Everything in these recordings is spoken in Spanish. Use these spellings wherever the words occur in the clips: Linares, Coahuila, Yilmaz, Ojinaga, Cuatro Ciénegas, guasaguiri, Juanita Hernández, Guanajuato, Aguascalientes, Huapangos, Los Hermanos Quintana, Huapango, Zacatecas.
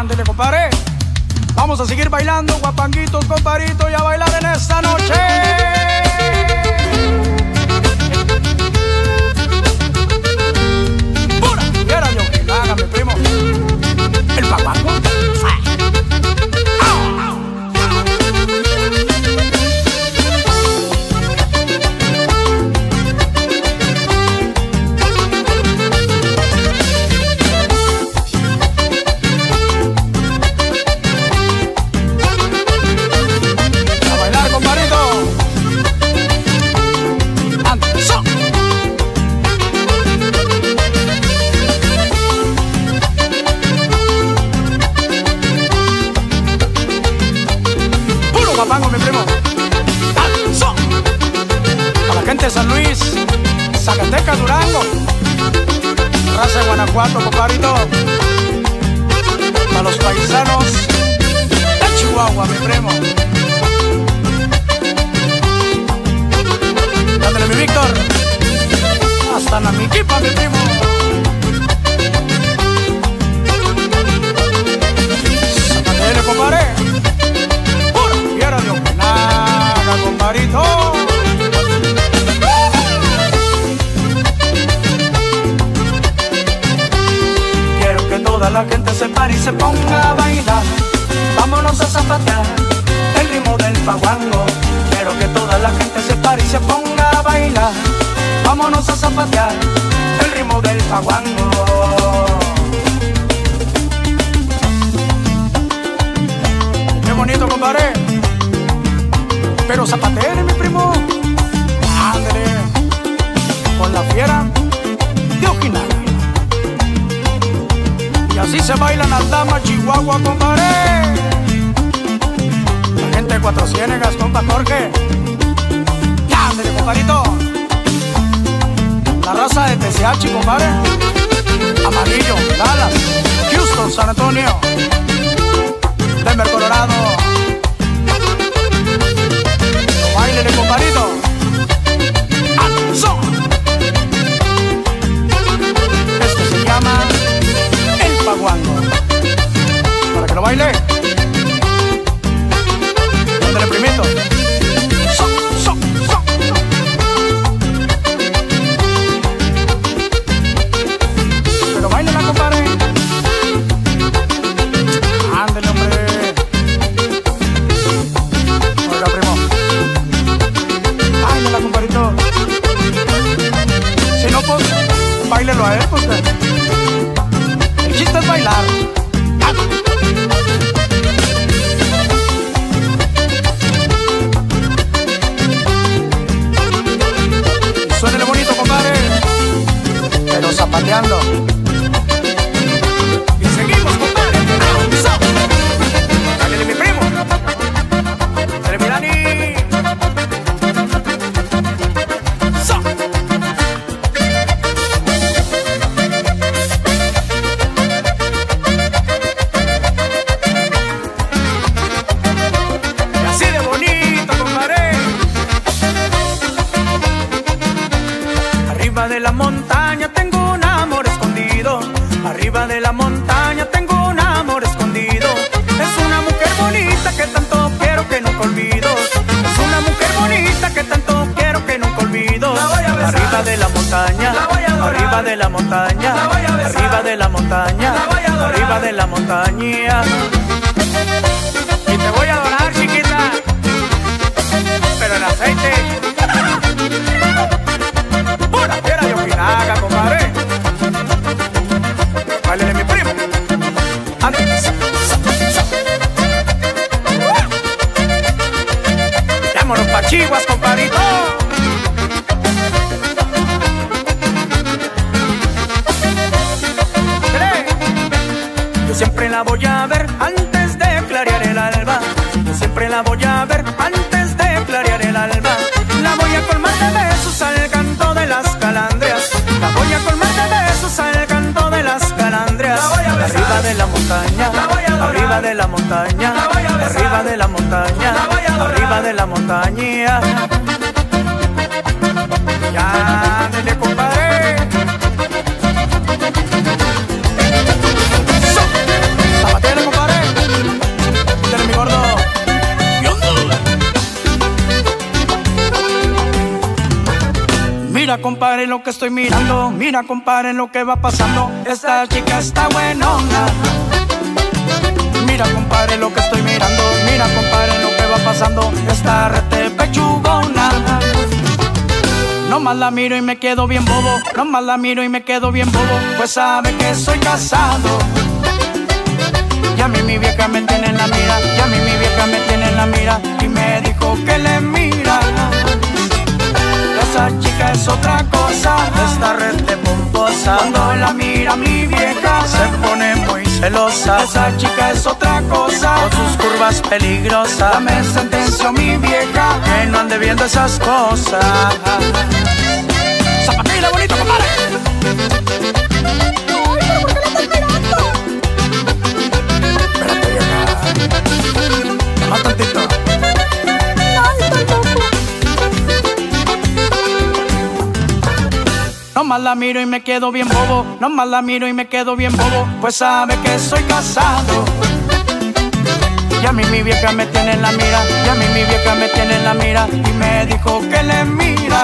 Ándele, compadre. Vamos a seguir bailando, huapanguitos, comparitos, y a bailar en esta noche. Huapango, mi primo. A la gente de San Luis, Zacatecas, Durango, raza de Guanajuato, compadrito. A los paisanos de Chihuahua, mi primo. Dándole, mi Víctor. Hasta la Miquipa, mi primo. Zacatecas, compadre. Quiero que toda la gente se pare y se ponga a bailar. Vámonos a zapatear el ritmo del huapango. Quiero que toda la gente se pare y se ponga a bailar. Vámonos a zapatear el ritmo del huapango. Qué bonito, compadre. Pero zapatero, mi primo. Madre, con la fiera de Ojinaga. Y así se bailan las damas, Chihuahua, compadre. La gente de Cuatro Ciénegas, compa Jorge. Madre, compadrito. La raza de TCH, compadre. Amarillo, Dallas, Houston, San Antonio, Denver, Colorado. Baile. Dándole, primito. Pero baile, la compadre. Ándale, hombre. Oiga, primo. Baile, la compadrito. Si no, pues, bailelo a él, pues. El chiste es bailar. Zapateando. Y seguimos, compadre. Dale, mi primo. Dale, mi Dani. Y así de bonito, compadre. Arriba de la montaña tengo un amor escondido. Arriba de la montaña tengo un amor escondido. Es una mujer bonita que tanto quiero que nunca olvido. Es una mujer bonita que tanto quiero que nunca olvido. Arriba de la montaña, arriba de la montaña, arriba de la montaña, arriba de la montaña. Y te voy a adorar, chiquita, pero en aceite. Chivas, compadrito. Yo siempre la voy a ver antes de clarear el alba. Yo siempre la voy a ver antes de clarear el alba. La voy a colmar de besos al canto de las calandrias. La voy a colmar de besos al canto de las calandrias. Arriba de la montaña, arriba de la montaña, arriba de la montaña, arriba de la montaña. Ya, ándele, compadre. Zapatero, compadre. compadre, lo que estoy mirando. Mira, compadre, lo que va pasando. Esta chica está buenona. Mira, compadre, lo que estoy mirando. Mira, compadre, lo que va pasando. Esta rete pechugona. Nomás la miro y me quedo bien bobo. Nomás la miro y me quedo bien bobo. Pues sabe que soy casado. Y a mí mi vieja me tiene en la mira. Y a mí mi vieja me tiene en la mira. Y me dijo que le mira. Esa chica es otra cosa. Esta rete pomposa. Cuando la mira mi vieja se pone muy celosa. Esa chica es otra cosa. Con sus curvas peligrosas. Dame sentencio mi vieja que no ande viendo esas cosas. Zapatilla bonito, compadre. Ay, pero ¿por qué la estás mirando? Espérate, vieja. Más tantito. Nomás la miro y me quedo bien bobo. Nomás la miro y me quedo bien bobo. Pues sabe que soy casado. Y a mí mi vieja me tiene en la mira. Y a mí mi vieja me tiene en la mira. Y me dijo que le mira.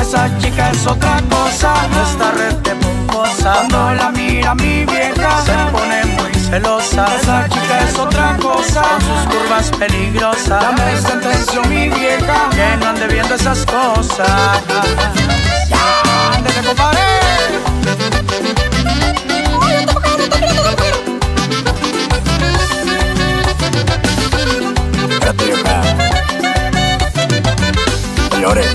Esa chica es otra cosa. Esta rete pomposa. Cuando la mira mi vieja se pone muy celosa. Esa chica es otra cosa. Sus curvas peligrosas. Dame sentencio mi vieja que no ande viendo esas cosas. ¡Ándale, compadre! ¡Ay, esta mujer no está mirando de afuera! Espérate, vieja. No llores.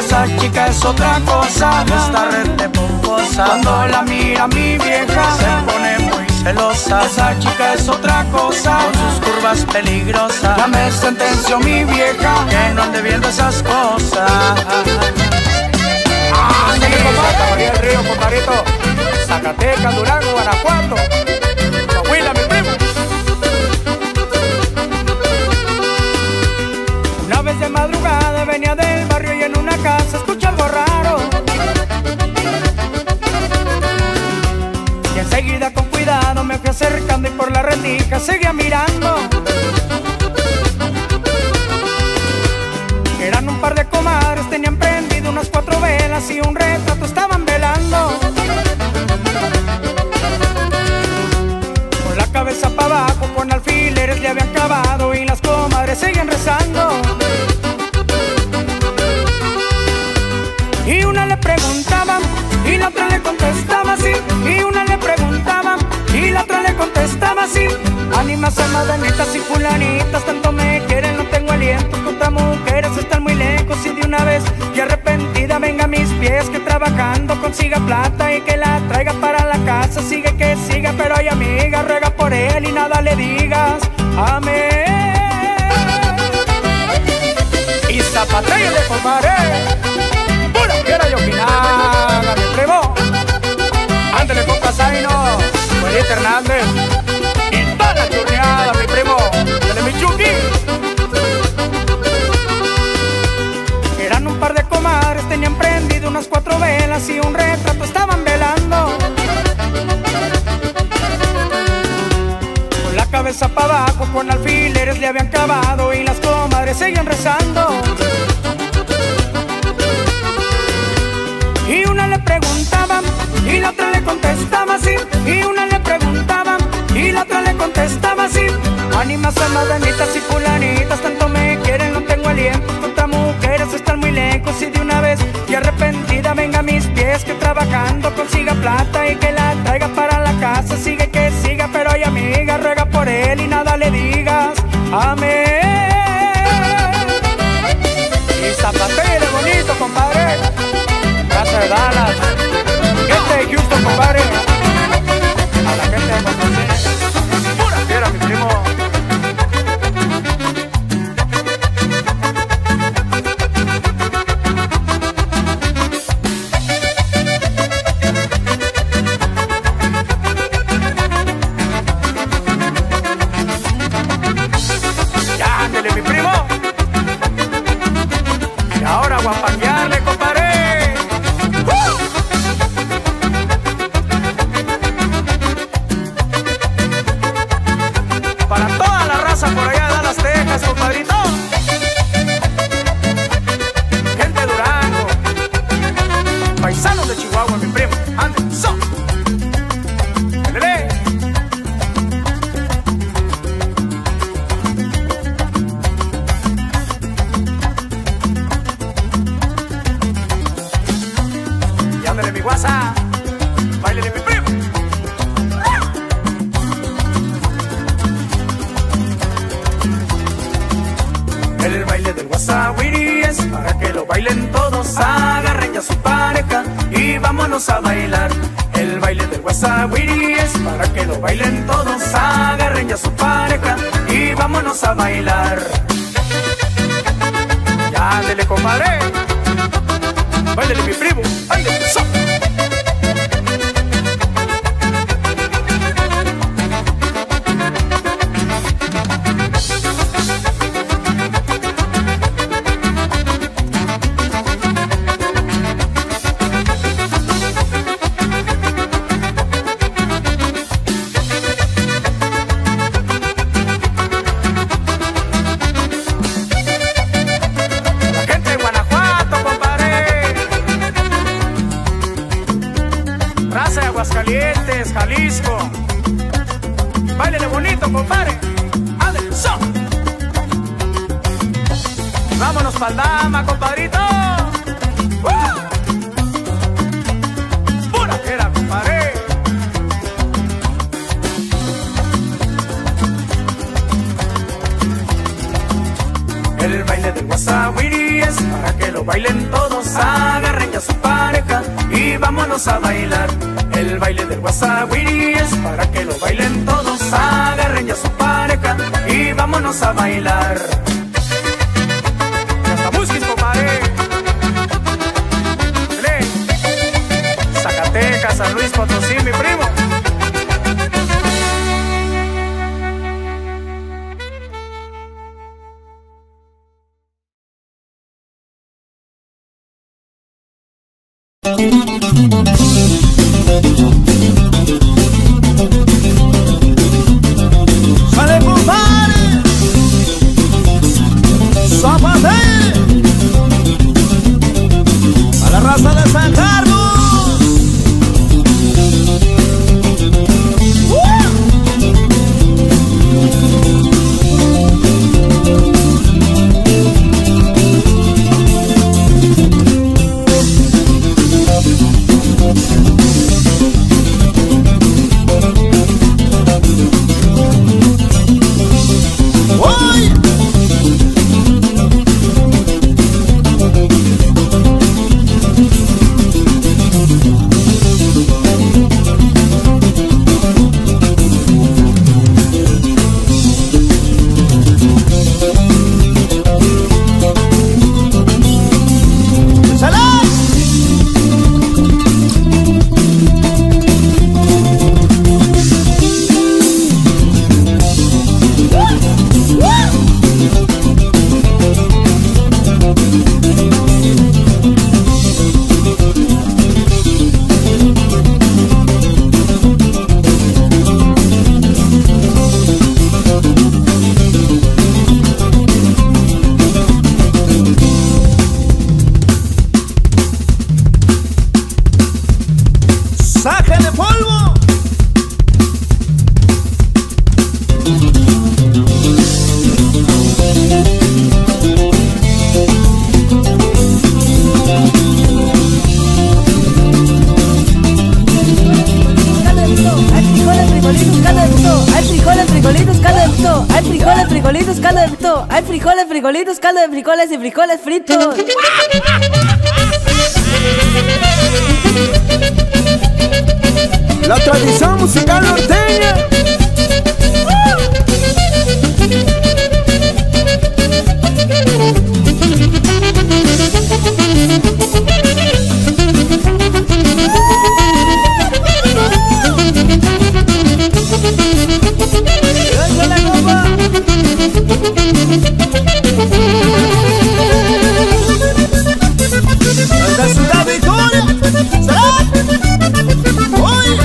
Esa chica es otra cosa. Esta rete pomposa. Cuando la mira mi vieja se pone muy celosa. Esa chica es otra cosa. Con sus curvas peligrosas. Ya me sentenció mi vieja que no ande viendo esas cosas. Ándale, compadre, María del Río, compadrito. Zacatecas, Durango, Guanajuato, Coahuila, mi primo. Una vez de madrugada venía del barrio y en una casa escuché algo raro. Y enseguida con cuidado me fui acercando y por la rendija seguía mirando. Eran un par de comadres, tenían prendido unas 4 velas y un retrato estaban velando. Con la cabeza para abajo, con alfileres le habían cavado y las comadres seguían rezando. Y una le preguntaba y la otra le contestaba así. Y una le preguntaba y la otra le contestaba así. Ánimas amadanitas y fulanitas, tanto me quieren, no tengo aliento. Contra mujeres están muy lejos y de una vez que arrepentida venga a mis pies. Que trabajando consiga plata y que la traiga para la casa. Sigue que siga, pero ay amiga, ruega por él y nada le digas. Amén. Y zapatilla de compadre, pura fiera y opinada, me atrevo. Ándale compa Zaino, Juanita Hernández. La churriada, mi primo, de mi chuki. Eran un par de comadres, tenían prendido unas 4 velas y un retrato estaban velando. Con la cabeza para abajo, con alfileres le habían cavado y las comadres seguían rezando. Y una le preguntaba y la otra le contestaba así. Y una le preguntaba y la otra le contestaba así. Ánimas amadanitas y fulanitas, tanto me quieren, no tengo aliento. Tantas mujeres están muy lejos y de una vez que arrepentida venga a mis pies. Que trabajando consiga plata y que la traiga para la casa. Sigue que siga, pero ay amiga, ruega por él y nada le digas. Amén. Y zapatero bonito, compadre. Casa de Dallas, gente de Houston, compadre. A la gente de Monterrey. Era mi primo. Póndale mi guasa, báilele mi primo. El baile del guasaguiri es para que lo bailen todos. Agarren ya su pareja y vámonos a bailar. El baile del guasaguiri es para que lo bailen todos. Agarren ya su pareja y vámonos a bailar. Ya, dele, compadre. Báilele, mi primo. Báilele, so. Aguascalientes, Jalisco. Báilele bonito, compadre. Ándale, son. Vámonos pa'l Dama, compadrito. Pura que era, compadre. El baile del guasaguiri es para que lo bailen todos. Agarren ya su pareja y vámonos a bailar. El baile del guasaguiri es para que lo bailen todos. Agarren ya su pareja y vámonos a bailar. Hasta busques, compadre. Zacatecas, San Luis Potosí, mi primo. Sale, compadre, zapate a la raza de San Carlos. Hay frijoles, frijolitos, caldo de frijoles y frijoles fritos. La tradición musical norteña. Hoy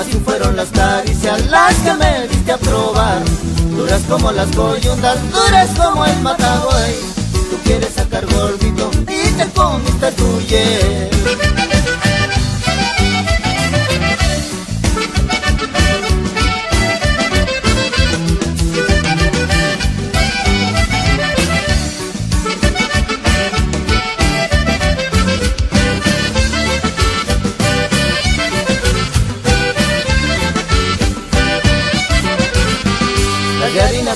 así fueron las caricias las que me diste a probar, duras como las coyundas, duras como el matabuey. Tú quieres sacar gordito y te comiste tu hiel.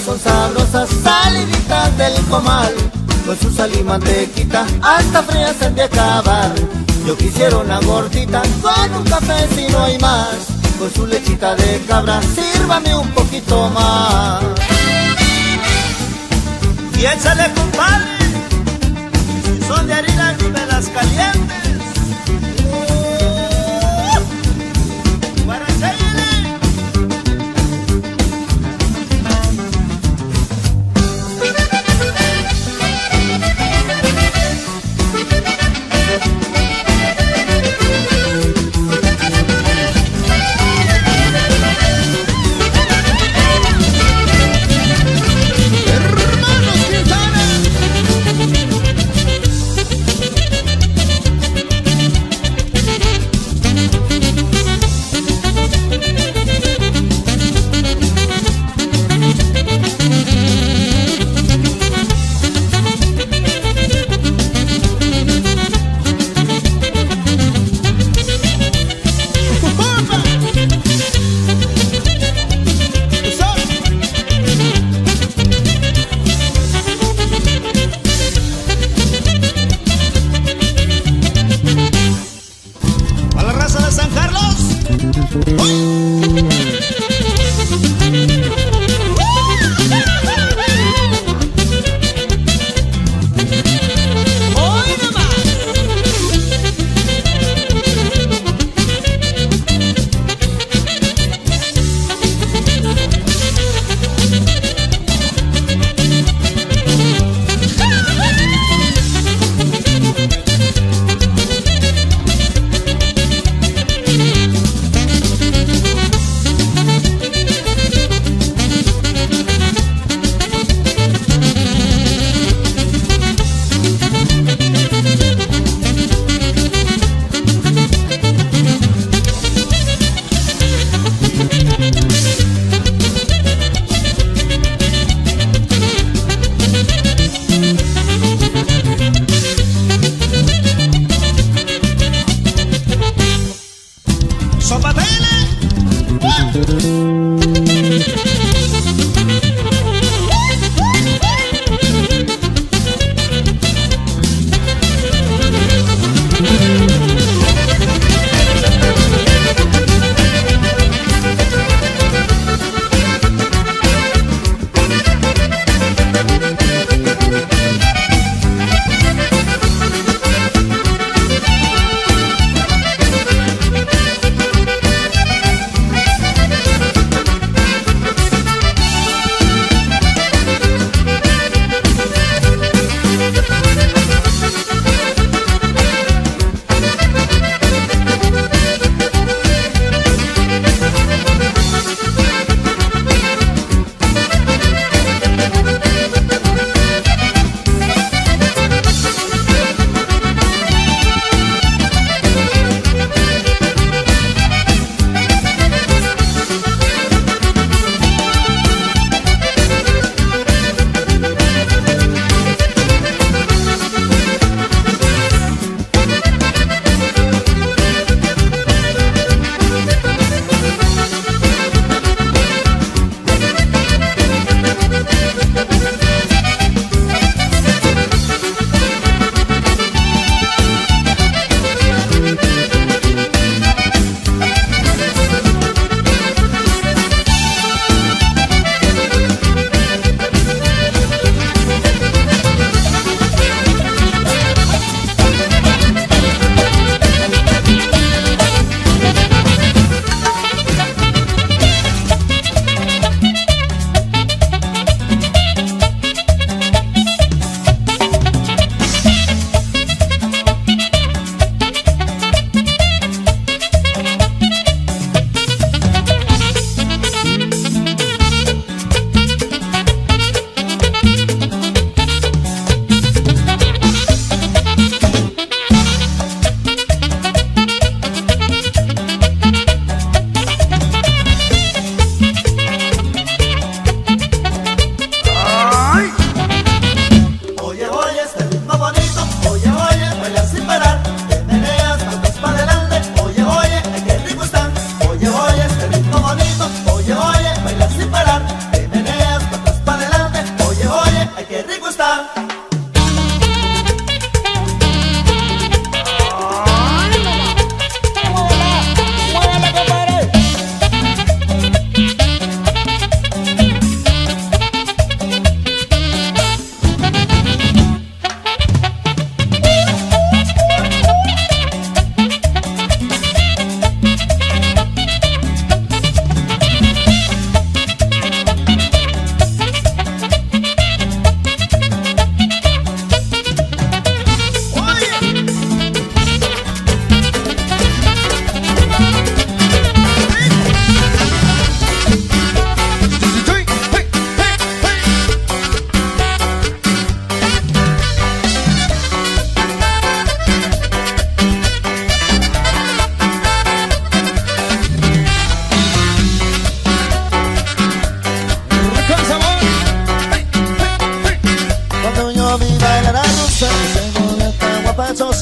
Son sabrosas, saliditas del comal, con su sal y mantequita, hasta frías han de acabar. Yo quisiera una gordita con un café si no hay más, con su lechita de cabra, sírvame un poquito más. Y échale, compadre, si son de harina ni me las calientes.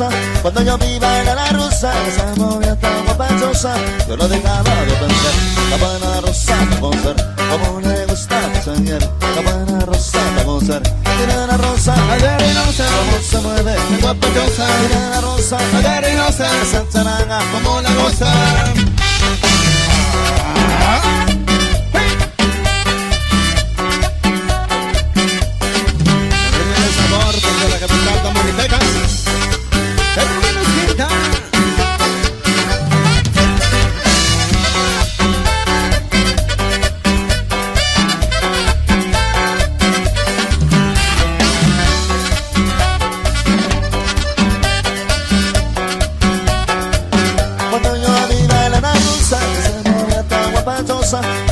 rusa, cuando yo vi bailar la rusa, esa movida tan guapachosa, yo no dejaba de pensar. La buena rusa de Monser, como le gustaba soñar. La buena rusa de Monser, mira la rusa, agarinosa, como se mueve, es guapachosa. Mira la rusa, agarinosa, esa charanga, como la goza.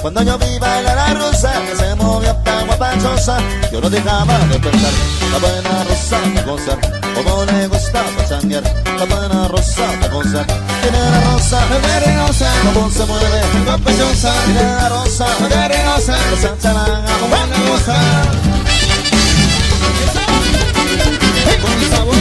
Cuando yo vi bailar la rusa, que se movía tan guapachosa, yo no dejaba de pensar. La buena rusa de gozar, como le gustaba changuear. La buena rusa de gozar, tiene la rosa, venenosa, como se mueve, guapachosa. Tiene la rosa, venenosa, que se charanga, como le gusta. Con sabor.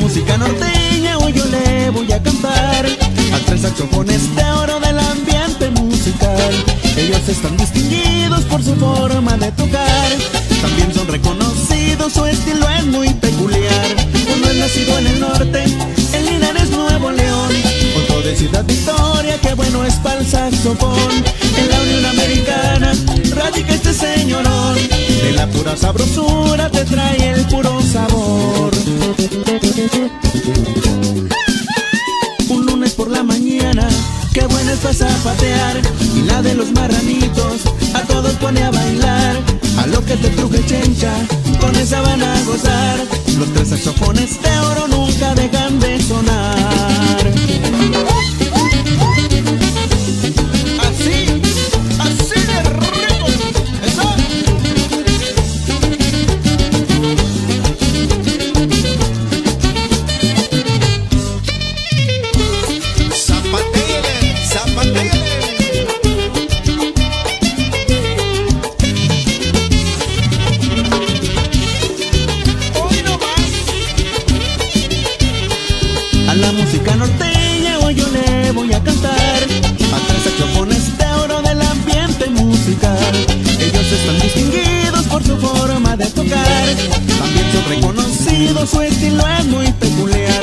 Música norteña hoy yo le voy a cantar al tres saxofones de oro del ambiente musical. Ellos están distinguidos por su forma de tocar, también son reconocidos, su estilo es muy peculiar. Uno es nacido en el norte, en Linares, Nuevo León, otro de Ciudad Victoria, que bueno es para el saxofón. En la Unión Americana radica este señorón, de la pura sabrosura te trae el puro sabor. Un lunes por la mañana, qué bueno es para zapatear, y la de los marranitos a todos pone a bailar. A lo que te truje chencha, con esa van a gozar. Los tres saxofones de oro nunca dejan de sonar. Su estilo es muy peculiar.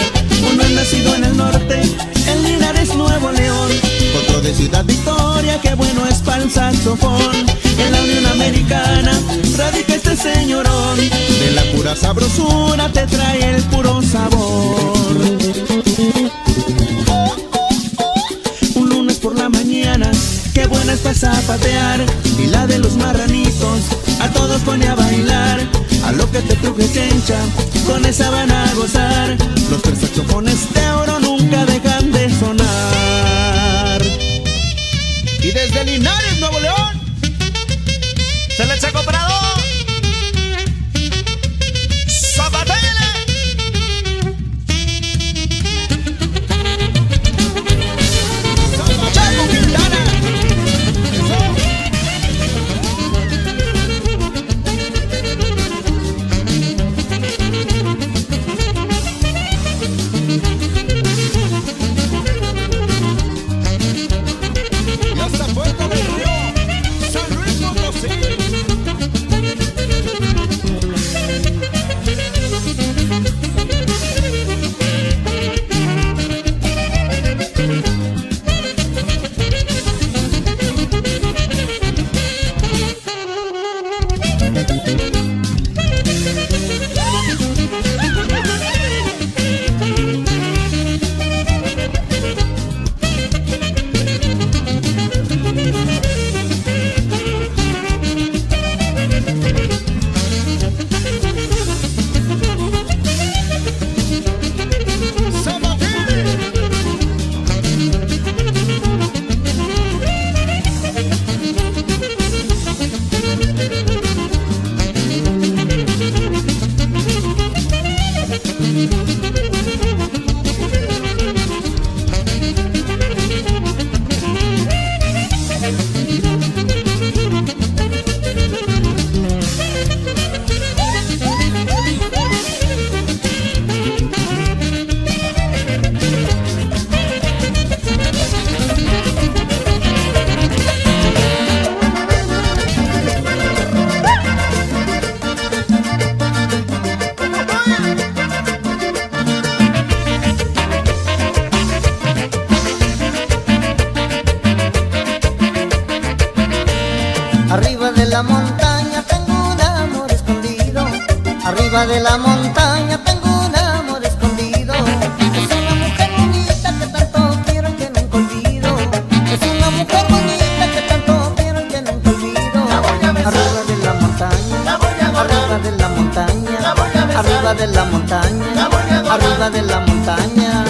Uno es nacido en el norte, en Linares, Nuevo León, otro de Ciudad Victoria, que bueno es para el saxofón. En la Unión Americana radica este señorón, de la pura sabrosura te trae el puro sabor. Un lunes por la mañana, qué buena es para zapatear, y la de los marranitos a todos pone a bailar. A lo que te truje chencha, con esa van a gozar. Los tres saxofones de oro nunca dejan de sonar. Y desde Linares, Nuevo León, se les ha comprado. Hasta puerta de Arriba de la montaña tengo un amor escondido. Arriba de la montaña tengo un amor escondido. Es una mujer bonita que tanto quiero que nunca olvido. Es una mujer bonita que tanto quiero que nunca olvido. Arriba de la montaña, arriba de la montaña, arriba de la montaña, arriba de la montaña.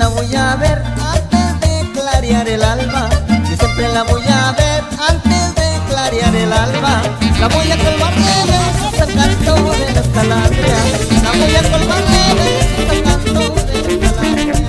La voy a ver antes de clarear el alba. Yo siempre la voy a ver antes de clarear el alba. La voy a colmar de besos al canto de las calandrias. La voy a colmar de besos al canto de las calandrias.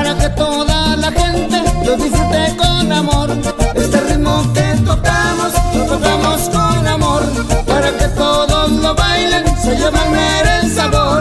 Para que toda la gente lo disfrute con amor. Este ritmo que tocamos, lo tocamos con amor. Para que todos lo bailen, se llevan el sabor.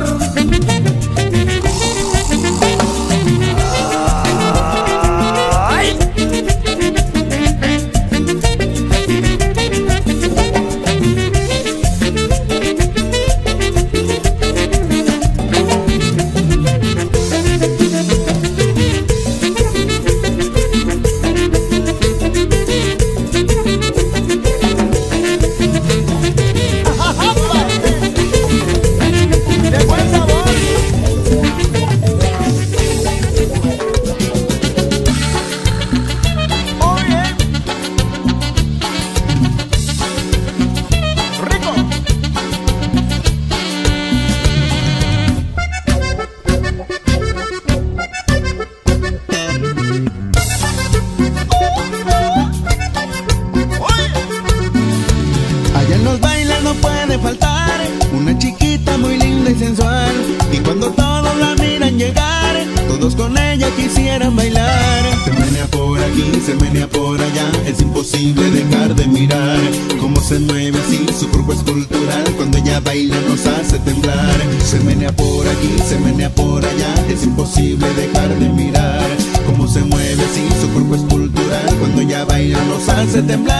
Y cuando todos la miran llegar, todos con ella quisieran bailar. Se menea por aquí, se menea por allá, es imposible dejar de mirar cómo se mueve así, su cuerpo es cultural. Cuando ella baila nos hace temblar. Se menea por aquí, se menea por allá, es imposible dejar de mirar cómo se mueve así, su cuerpo es cultural. Cuando ella baila nos hace temblar.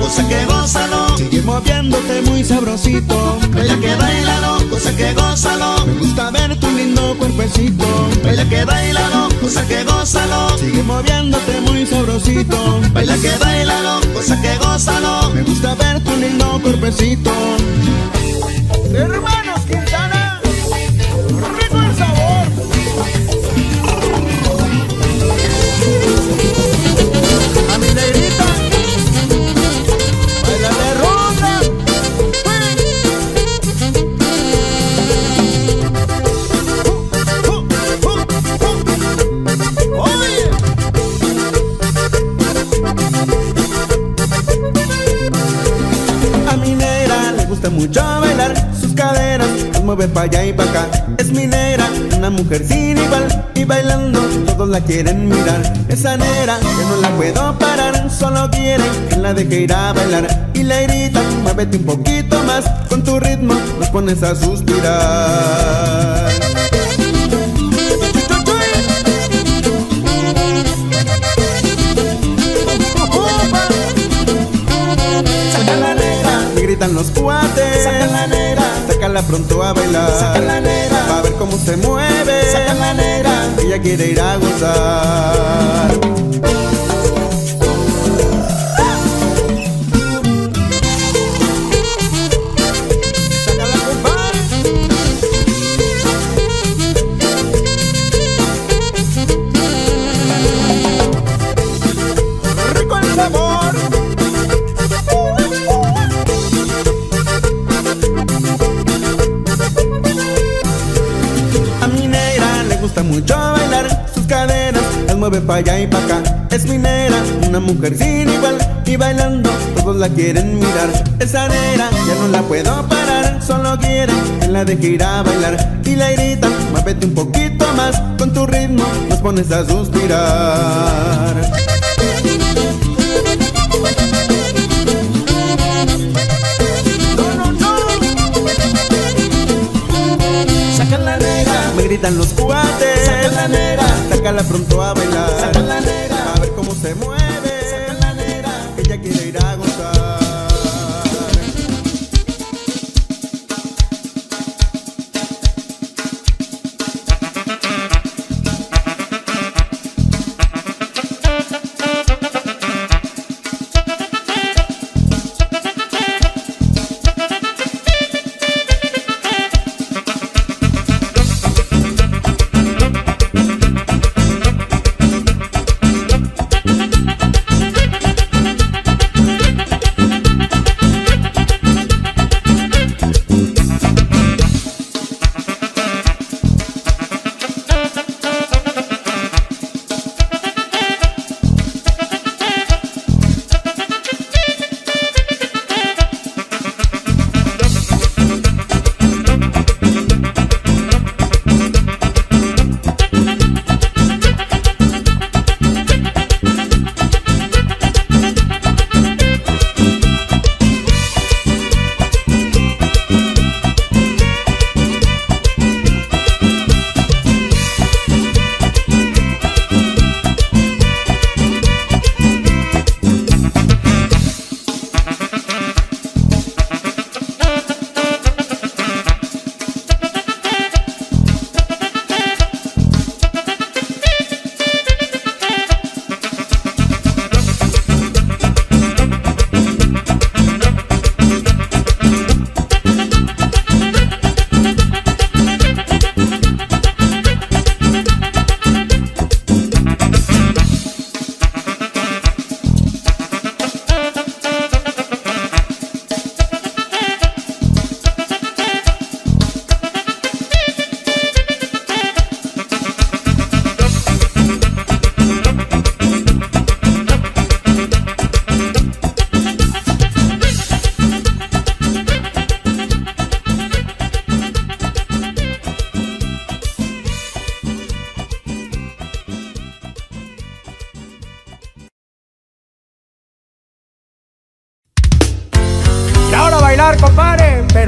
Cosa que gózalo, sigue moviéndote muy sabrosito. Baila que bailalo, cosa que gózalo, me gusta ver tu lindo cuerpecito. Baila que bailalo, cosa que gózalo, sigue moviéndote muy sabrosito. Baila que bailalo, cosa que gózalo, me gusta ver tu lindo cuerpecito. Hermanos Quintana, rico el sabor. A mi negrita mucho bailar, sus caderas las mueve pa' allá y pa' acá. Es mi negra, una mujer sin igual, y bailando todos la quieren mirar. Esa negra, yo no la puedo parar, solo quiere que la deje ir a bailar. Y la grita, muévete un poquito más, con tu ritmo nos pones a suspirar. pronto a bailar. Saca la negra, pa' ver cómo se mueve. Saca la negra, ella quiere ir a gozar. Mueve pa' allá y pa' acá, es mi negra, una mujer sin igual, y bailando todos la quieren mirar. Esa negra ya no la puedo parar, solo quiere que la deje ir a bailar. Y la irrita, muévete un poquito más, con tu ritmo nos pones a suspirar. Saca la negra, me gritan los cuates. Saca la negra, sácala pronto a bailar. Saca la negra, a ver cómo se mueve. Saca la negra, ella quiere ir a gozar.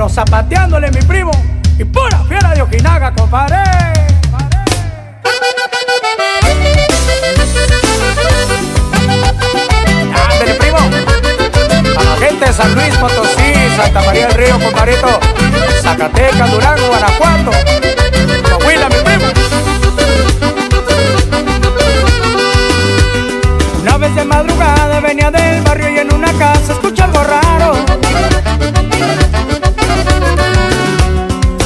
Zapateándole mi primo y pura fiera de Ojinaga, compadre. Ándale, primo. A la gente de San Luis Potosí, Santa María del Río, compadrito, Zacatecas, Durango, Guanajuato, Coahuila, mi primo. Una vez de madrugada venía del barrio y en una casa escuché algo raro.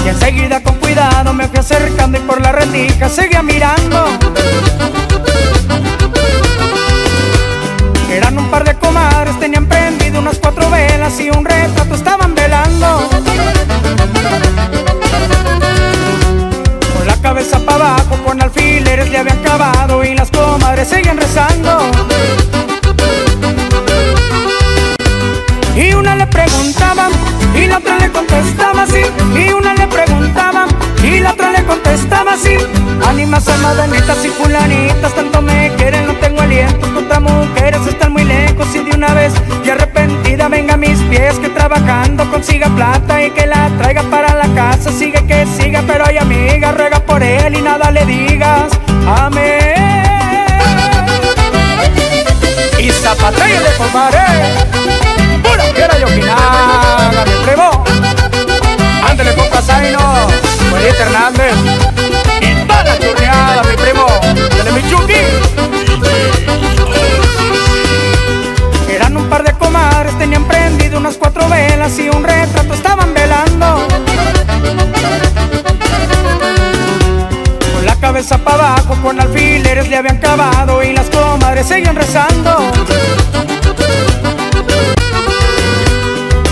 Enseguida con cuidado me fui acercando y por la rendija seguía mirando. Eran un par de comadres, tenían prendido unas 4 velas y un retrato estaban velando. Con la cabeza para abajo, con alfileres le habían cavado y las comadres seguían rezando. Y una le preguntaba y la otra le contestaba así. Y una le preguntaba y la otra le contestaba así. Ánimas armadanitas y fulanitas, tanto me quieren, no tengo aliento. Puta mujeres están muy lejos y de una vez y arrepentida venga a mis pies. Que trabajando consiga plata y que la traiga para la casa. Sigue que siga, pero ay amiga, ruega por él y nada le digas. Amén. Y zapatea de compadre, pura fiera de Ojinaga, me atrevo. ándale, compa Zaino, Juanita Hernández. Y toda la churreada, mi primo, dale mi chuki. Eran un par de comadres, tenían prendido unas 4 velas y un retrato estaban velando. Con la cabeza para abajo, con alfileres le habían cavado y las comadres seguían rezando.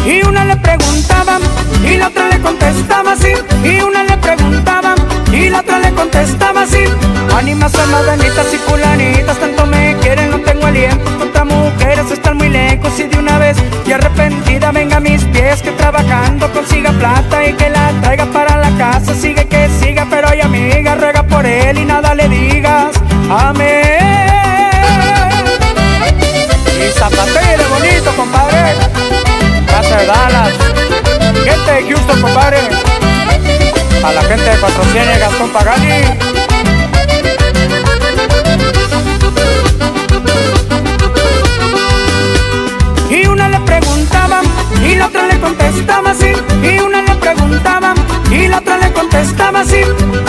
Y una le preguntaba y la otra le contestaba así. Y una le preguntaba y la otra le contestaba así. Ánimas almadanitas y fulanitas, tanto me quieren, no tengo aliento. Contra mujeres están muy lejos y de una vez y arrepentida venga a mis pies. Que trabajando consiga plata y que la traiga para la casa. Sigue que siga, pero ay amiga, ruega por él y nada le digas. Amén. Y zapatero bonito, compadre. De Dallas, gente de Houston, compadre. A la gente de Cuatro Ciénegas, compa Gani. Y una le preguntaba y la otra le contestaba así. Y una le preguntaba y la otra le contestaba así.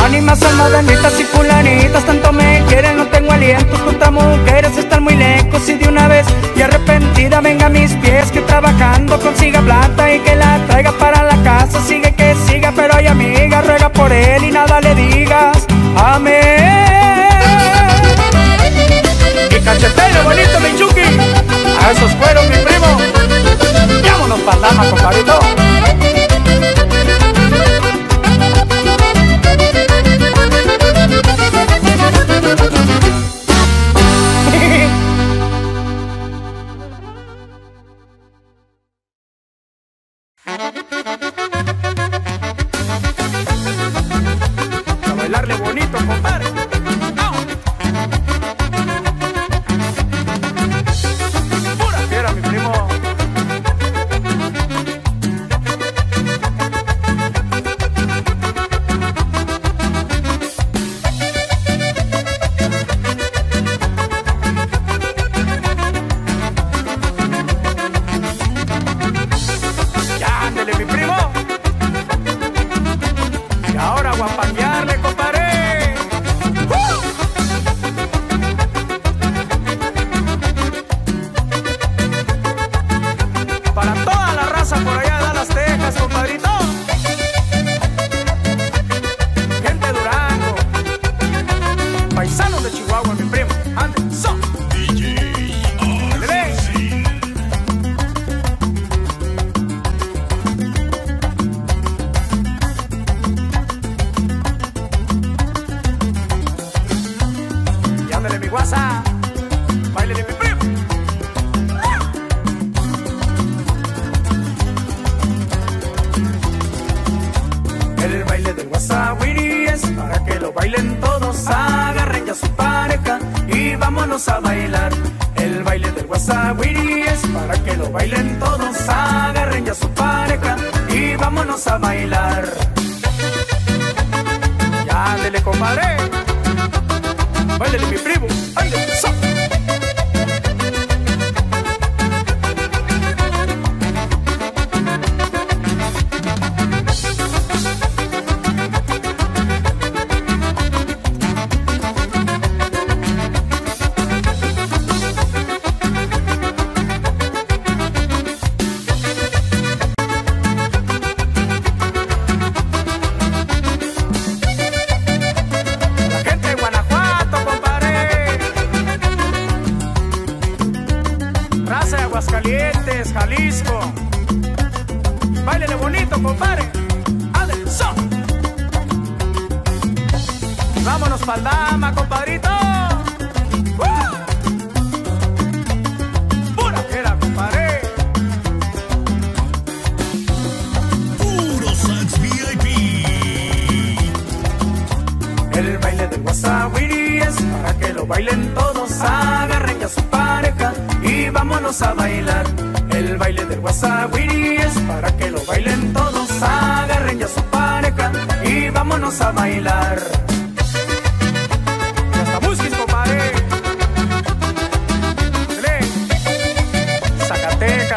Ánimas almadanitas y fulanitas, tanto me quieren, no tengo aliento. Contra mujeres están muy lejos y de una vez y arrepentida venga a mis pies. Que trabajando consiga plata y que la traiga para la casa. Sigue que siga, pero ay amiga, ruega por él y nada le digas. Amén. Y cachetero bonito, mi Chucky. A esos fueron, mi primo. Vámonos para Dama, compadrito.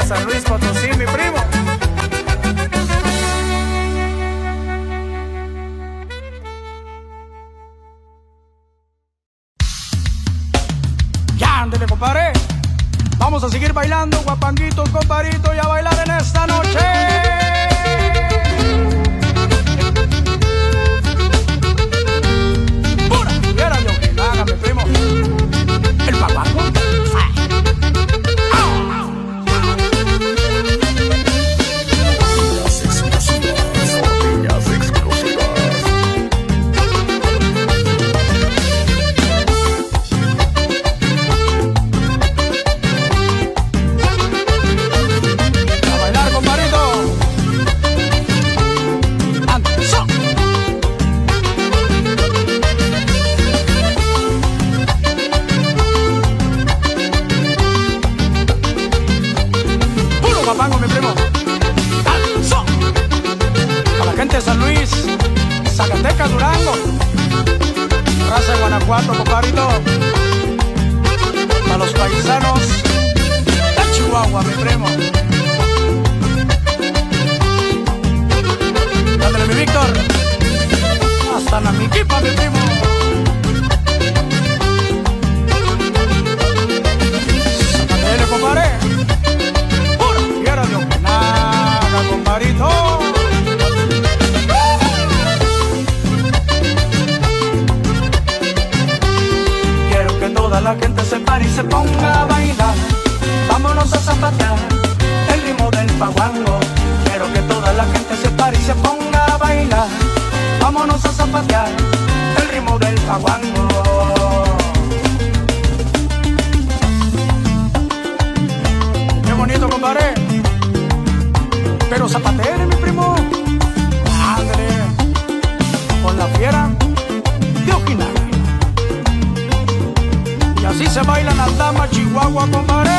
San Luis Potosí, mi primo. ándele, compadre. Vamos a seguir bailando, huapanguitos, comparitos, y a bailar en esta noche. Huapango, mi primo. A la gente de San Luis, Zacatecas, Durango, raza de Guanajuato, compadrito. A los paisanos de Chihuahua, mi primo. Ándale, mi Víctor. Hasta la Miquipa, mi primo. Ándale, compadre. Quiero que toda la gente se pare y se ponga a bailar. Vámonos a zapatear el ritmo del huapango. Quiero que toda la gente se pare y se ponga a bailar. Vámonos a zapatear el ritmo del huapango. Qué bonito, compadre. Pero zapatero, mi primo. Madre, con la fiera de Ojinaga. Y así se bailan las damas, Chihuahua, compadre.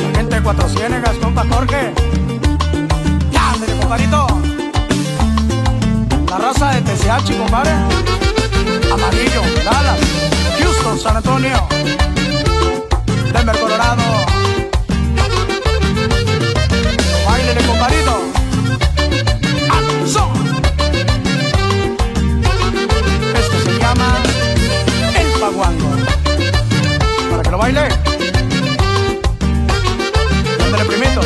La gente de Cuatro Ciénegas, compa Jorge. Madre, compadrito. La raza de TCH, compadre. Amarillo, Dallas, Houston, San Antonio, Denver, Colorado. Baile. Ándale, primito.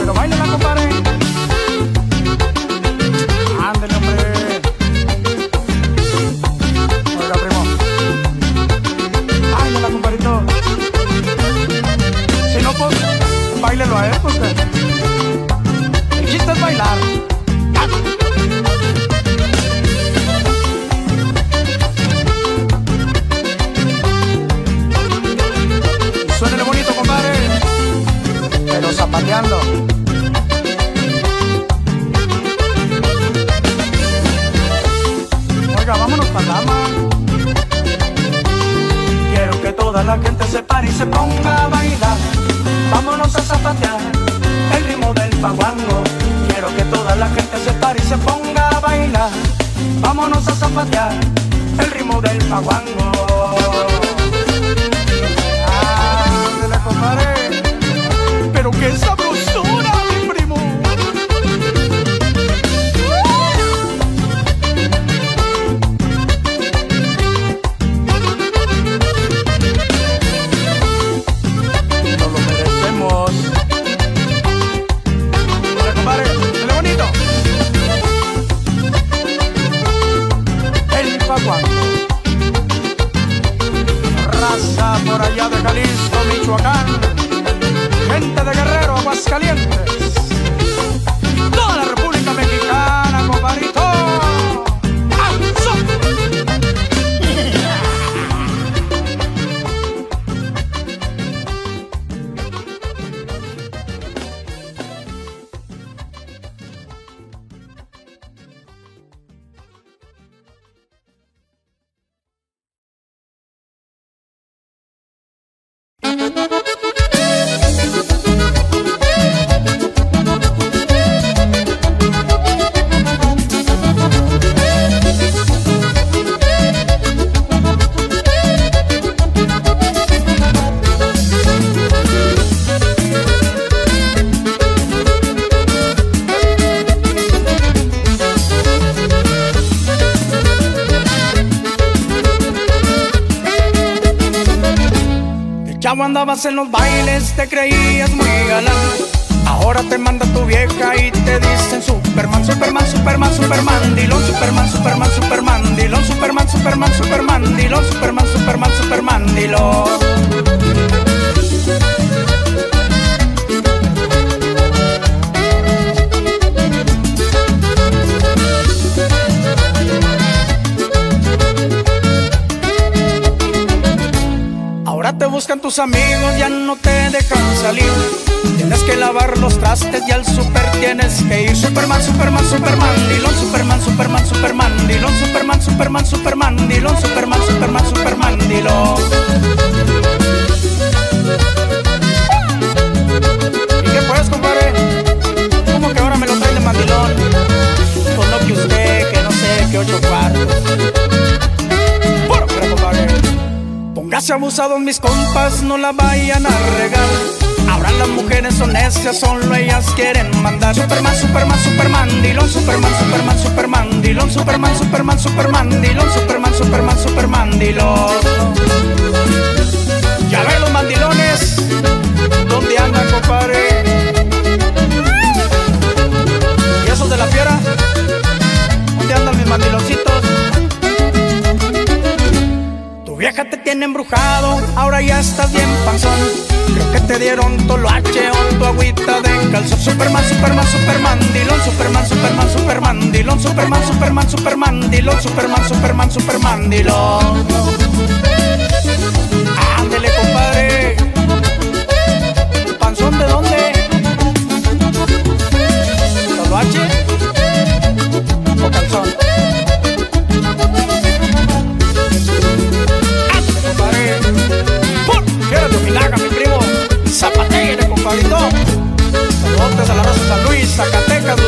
Pero baile la compadre. Ándale, hombre. Oiga, primo. Baile la compadrito. Si no, pues, bailelo a él, pues. El chiste es bailar. Zapateando. Oiga, vámonos para la mar. Quiero que toda la gente se pare y se ponga a bailar. Vámonos a zapatear el ritmo del huapango. Quiero que toda la gente se pare y se ponga a bailar. Vámonos a zapatear el ritmo del huapango. ¡Qué sabrosura, mi primo! ¡Nos lo merecemos! ¡Dale, compadre! ¡Dale bonito! El huapango. Raza por allá de Jalisco, Michoacán. andabas en los bailes, te creías muy galán. Ahora te manda tu vieja y te dicen Superman, Superman, Superman, Superman, dilón, Superman, Superman, Superman, dilón, Superman, Superman, Superman, dilón, Superman, Superman, Superman, dilón. Ahora te buscan tus amigos, ya no te dejan salir. Tienes que lavar los trastes y al súper tienes que ir. Superman, Superman, Superman, dilón, Superman, Superman, Superman, dilón, Superman, Superman, Superman, dilón, Superman, Superman, Superman, dilón. ¿Y qué puedes, compadre? ¿Cómo que ahora me lo traen de mandilón? Con lo que usted, que no sé, que 8 cuartos. Póngase abusados mis compas, no la vayan a regar. Ahora las mujeres son necias, solo ellas quieren mandar. Superman, Superman, Superman, dilón, Superman, Superman, Superman, dilón, Superman, Superman, Superman, dilón, Superman, Superman, Superman, dilón. Ya ven los mandilones, ¿dónde andan, compadre? ¿Y esos de la fiera? ¿Dónde andan mis mandiloncitos? Tu vieja te tiene embrujado, ahora ya estás bien panzón. Creo que te dieron toloache o tu agüita de calzón. Superman, Superman, Superman, dilón, Superman, Superman, Superman, dilón, Superman, Superman, Superman, dilón, Superman, Superman, Superman, dilón. Ándele, compadre. ¿Panzón de dónde? ¿Toloache o calzón? Saludos a la raza de San Luis, Zacatecas.